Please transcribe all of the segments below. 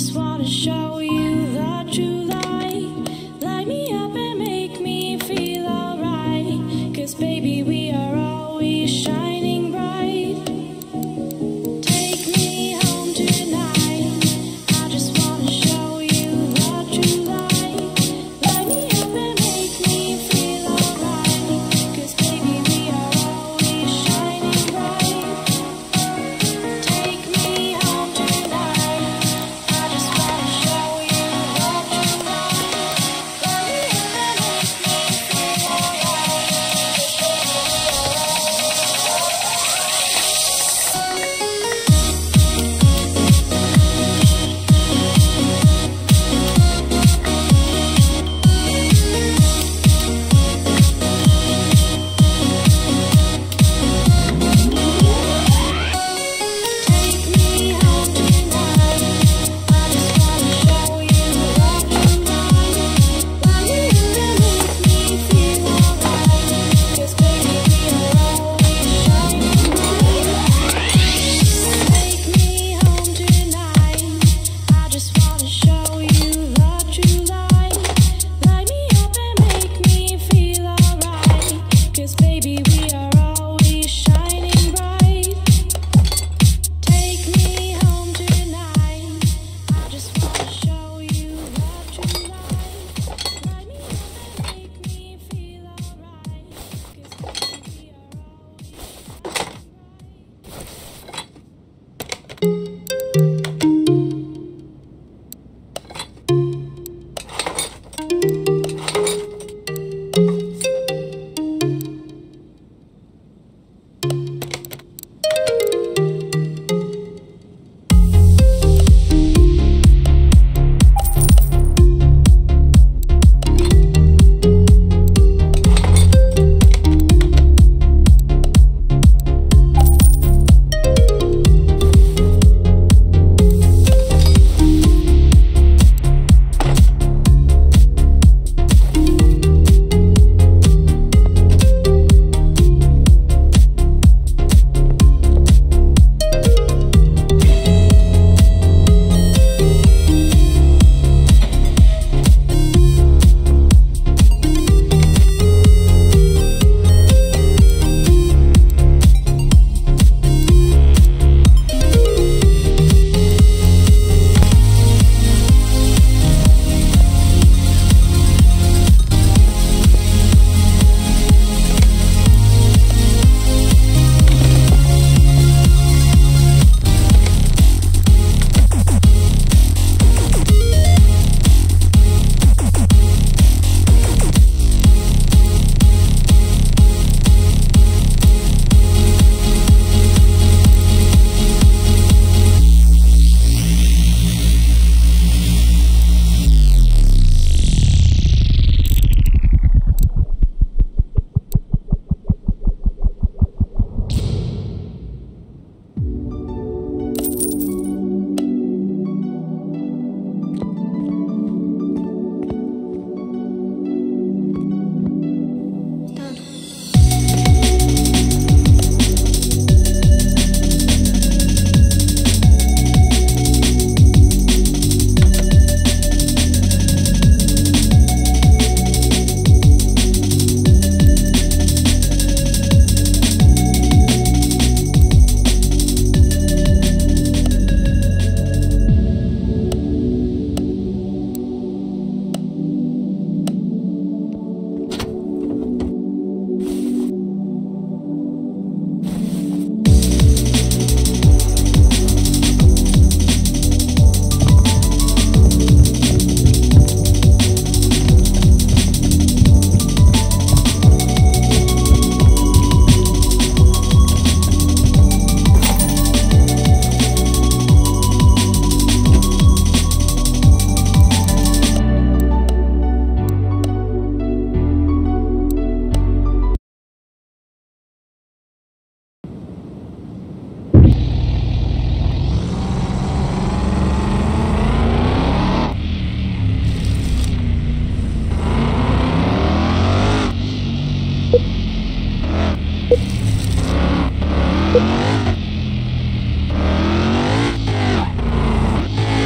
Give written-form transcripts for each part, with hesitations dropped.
just wanna show you that you light me up and make me feel alright. Cause baby, we are always shining bright. Take me home tonight. I just wanna show you that you light me up and make me feel alright. Cause baby, we are always shining bright. Take me home tonight.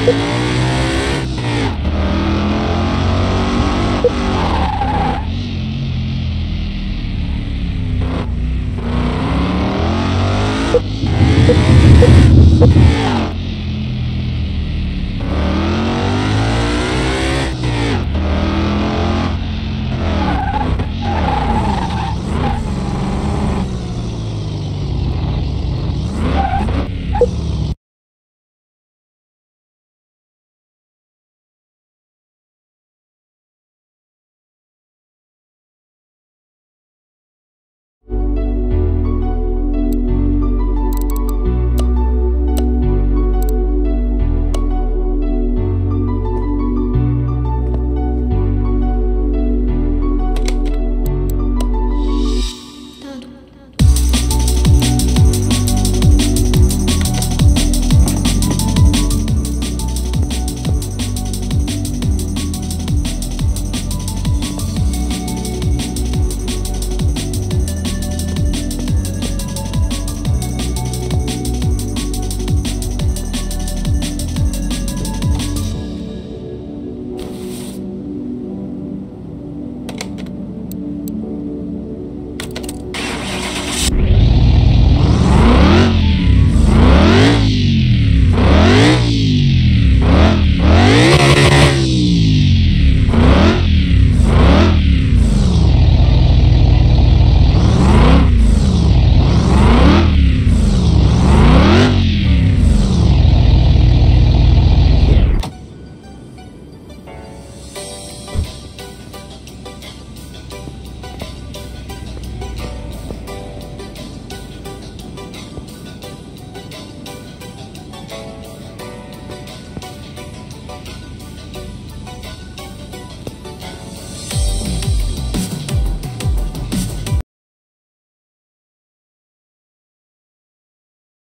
You